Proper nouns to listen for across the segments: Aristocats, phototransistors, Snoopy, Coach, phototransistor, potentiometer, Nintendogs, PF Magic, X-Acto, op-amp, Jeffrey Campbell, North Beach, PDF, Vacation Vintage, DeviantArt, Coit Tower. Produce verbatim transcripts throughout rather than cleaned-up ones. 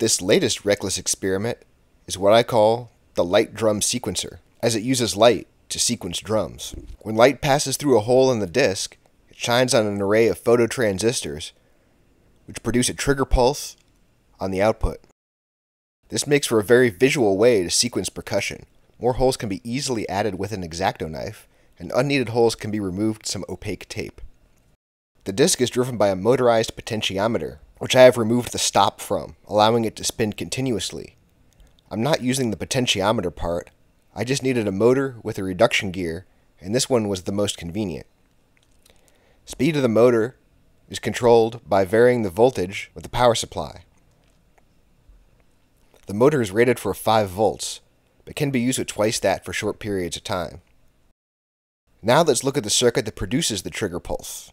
This latest reckless experiment is what I call the light drum sequencer, as it uses light to sequence drums. When light passes through a hole in the disc, it shines on an array of phototransistors, which produce a trigger pulse on the output. This makes for a very visual way to sequence percussion. More holes can be easily added with an X-Acto knife, and unneeded holes can be removed with some opaque tape. The disc is driven by a motorized potentiometer, which I have removed the stop from, allowing it to spin continuously. I'm not using the potentiometer part, I just needed a motor with a reduction gear, and this one was the most convenient. Speed of the motor is controlled by varying the voltage with the power supply. The motor is rated for five volts, but can be used with twice that for short periods of time. Now let's look at the circuit that produces the trigger pulse.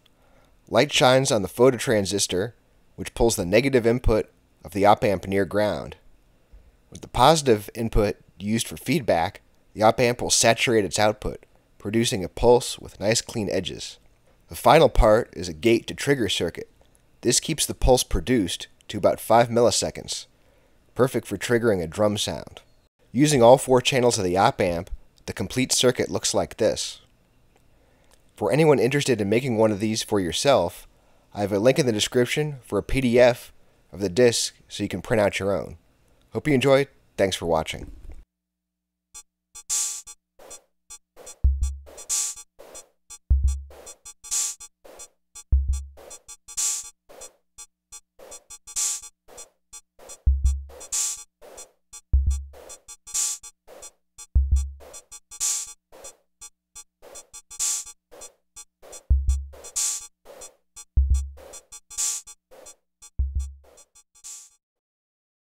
Light shines on the phototransistor, which pulls the negative input of the op-amp near ground. With the positive input used for feedback, the op-amp will saturate its output, producing a pulse with nice clean edges. The final part is a gate to trigger circuit. This keeps the pulse produced to about five milliseconds, perfect for triggering a drum sound. Using all four channels of the op-amp, the complete circuit looks like this. For anyone interested in making one of these for yourself, I have a link in the description for a P D F of the disc so you can print out your own. Hope you enjoyed. Thanks for watching.